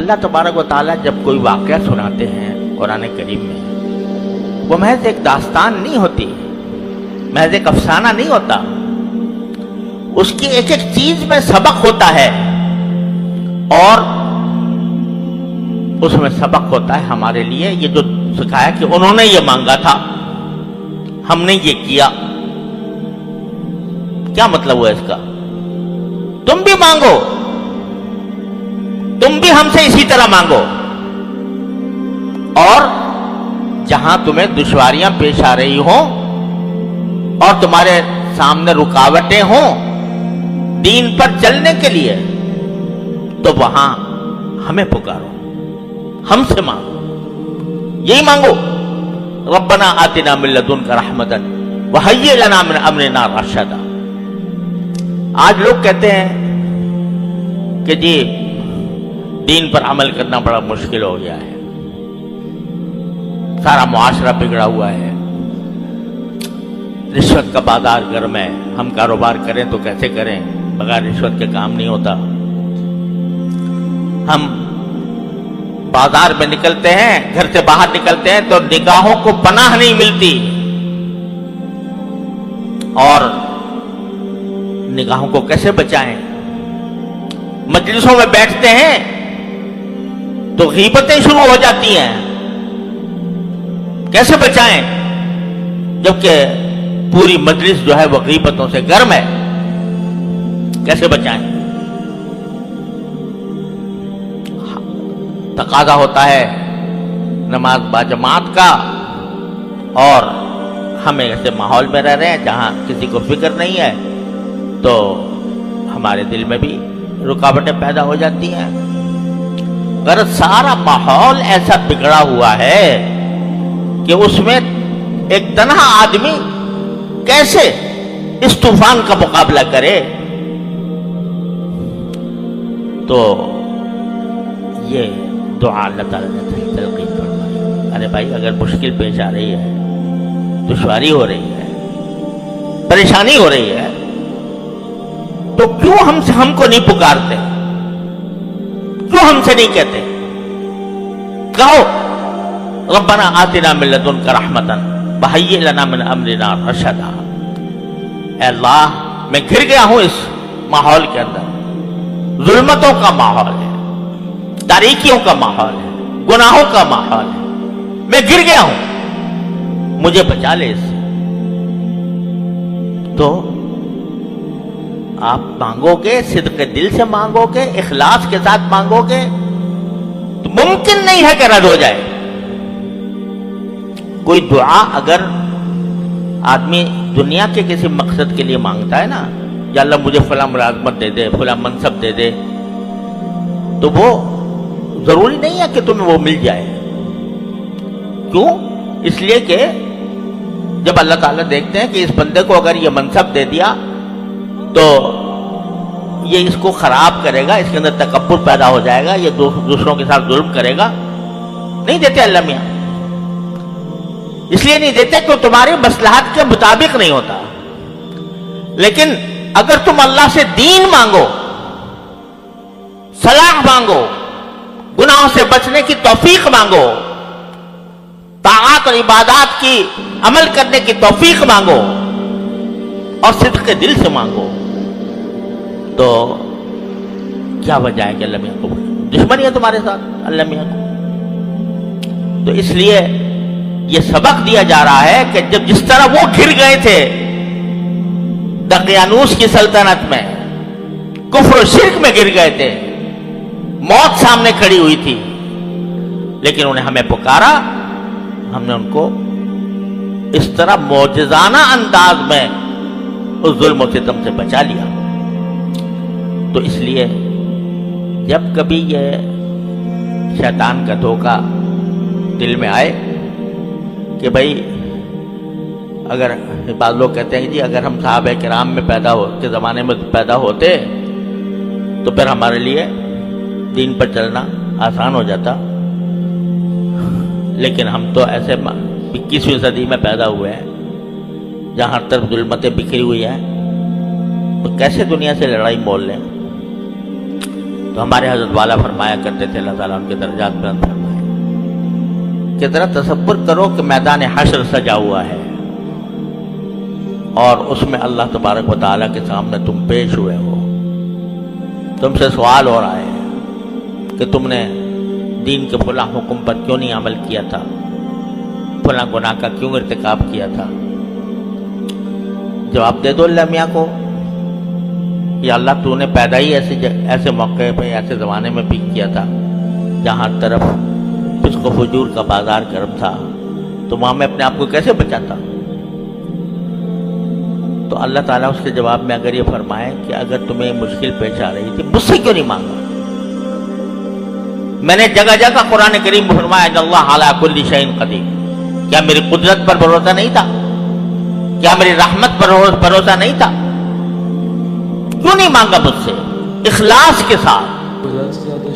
अल्लाह तबारक व तआला जब कोई वाक़या सुनाते हैं कुरान करीम में, वो महज एक दास्तान नहीं होती, महज एक अफसाना नहीं होता, उसकी एक एक चीज में सबक होता है और उसमें सबक होता है हमारे लिए। ये जो सिखाया कि उन्होंने ये मांगा था, हमने ये किया, क्या मतलब हुआ इसका? तुम भी मांगो, तुम भी हमसे इसी तरह मांगो, और जहां तुम्हें दुश्वारियां पेश आ रही हों और तुम्हारे सामने रुकावटें हों दीन पर चलने के लिए, तो वहां हमें पुकारो, हमसे मांगो, यही मांगो। रब्बना आतिना मिन लदुनका रहमतन व हय्यि लना मिन अमरिना राशदा। आज लोग कहते हैं कि जी दीन पर अमल करना बड़ा मुश्किल हो गया है, सारा मुआशरा बिगड़ा हुआ है, रिश्वत का बाजार गर्म है, हम कारोबार करें तो कैसे करें, बगैर रिश्वत के काम नहीं होता, हम बाजार में निकलते हैं, घर से बाहर निकलते हैं तो निगाहों को पनाह नहीं मिलती, और निगाहों को कैसे बचाएं, मजलिसों में बैठते हैं तो गीबतें शुरू हो जाती हैं, कैसे बचाएं जबकि पूरी मजलिस जो है वह गीबतों से गर्म है, कैसे बचाएं? तकाजा होता है नमाज बाजमात का, और हम ऐसे माहौल में रह रहे हैं जहां किसी को फिक्र नहीं है, तो हमारे दिल में भी रुकावटें पैदा हो जाती हैं। अगर सारा माहौल ऐसा बिगड़ा हुआ है कि उसमें एक तन्हा आदमी कैसे इस तूफान का मुकाबला करे, तो ये दुआ अल्लाह ताला ने तलकीन फरमाई। अरे भाई, अगर मुश्किल पेश आ रही है, दुश्वारी हो रही है, परेशानी हो रही है, तो क्यों हमको नहीं पुकारते, क्यों हमसे नहीं कहते? कहो रब्बना आतिना मिन लदुनका रहमतन व हय्यि लना मिन अमरिना रशदा। ऐ अल्लाह, मैं घिर गया हूं इस माहौल के अंदर, जुल्मतों का माहौल है, तारीकियों का माहौल है, गुनाहों का माहौल है, मैं गिर गया हूं, मुझे बचा ले इससे। तो आप मांगोगे, सिद्क दिल से मांगोगे, इखलास के साथ मांगोगे, तो मुमकिन नहीं है कि रद्द हो जाए कोई दुआ। अगर आदमी दुनिया के किसी मकसद के लिए मांगता है ना, या अल्लाह मुझे फला मुलाजमत दे दे, फला मनसब दे दे, तो वो जरूरी नहीं है कि तुम्हें वो मिल जाए। क्यों? इसलिए कि जब अल्लाह ताला देखते हैं कि इस बंदे को अगर ये मनसब दे दिया तो ये इसको खराब करेगा, इसके अंदर तकब्बुर पैदा हो जाएगा, ये दूसरों के साथ जुल्म करेगा, नहीं देते अल्लाह मियां। इसलिए नहीं देते कि तुम्हारे मसलहत के मुताबिक नहीं होता। लेकिन अगर तुम अल्लाह से दीन मांगो, सलाह मांगो, गुनाहों से बचने की तौफीक मांगो, ताआत और इबादात की अमल करने की तौफीक मांगो, और सिद्क के दिल से मांगो, तो क्या वजह है कि अल्लाह मियां को दुश्मनी है तुम्हारे साथ, अल्लाह मियां को? तो इसलिए यह सबक दिया जा रहा है कि जब जिस तरह वो घिर गए थे दकियानूस की सल्तनत में, कुफ्र और शिर्क में गिर गए थे, मौत सामने खड़ी हुई थी, लेकिन उन्हें हमें पुकारा, हमने उनको इस तरह मौजज़ाना अंदाज में उस जुल्म और सितम से बचा लिया। तो इसलिए जब कभी ये शैतान का धोखा दिल में आए कि भाई, अगर बाद लोग कहते हैं जी अगर हम साहब किराम में के ज़माने में पैदा होते तो फिर हमारे लिए दीन पर चलना आसान हो जाता, लेकिन हम तो ऐसे 21वीं सदी में पैदा हुए हैं जहाँ हर तरफ जुल्मतें बिखरी हुई हैं, तो कैसे दुनिया से लड़ाई मोल लें? तो हमारे हजरत वाला फरमाया करते थे, अल्लाह ताला उनके दर्जात बुलंद फरमाए, कि जरा तसव्वुर करो कि मैदान हश्र सजा हुआ है और उसमें अल्लाह तबारक व तआला के सामने तुम पेश हुए हो, तुमसे सवाल हो रहा है कि तुमने दीन के फला हुक्म पर क्यों नहीं अमल किया था, फला गुनाह का क्यों इर्तिकाब किया था। जवाब दे दो अल्लाह मियाँ को, या अल्लाह तूने पैदा ही ऐसे मौके पे ऐसे ज़माने में भी किया था जहाँ तरफ जिसको फजूर का बाजार गर्म था, तो वहाँ मैं अपने आप को कैसे बचाता। तो अल्लाह ताला उसके जवाब में अगर ये फरमाए कि अगर तुम्हें मुश्किल पेश आ रही थी, मुझसे क्यों नहीं मांगा। मैंने जगह जगह कुरान करीम में फरमाया अल्लाह अला कुल्ली शैइन कदीर। क्या मेरी कुदरत पर भरोसा नहीं था, क्या मेरी रहमत पर भरोसा नहीं था, क्यों नहीं मांगा मुझसे इखलास के साथ।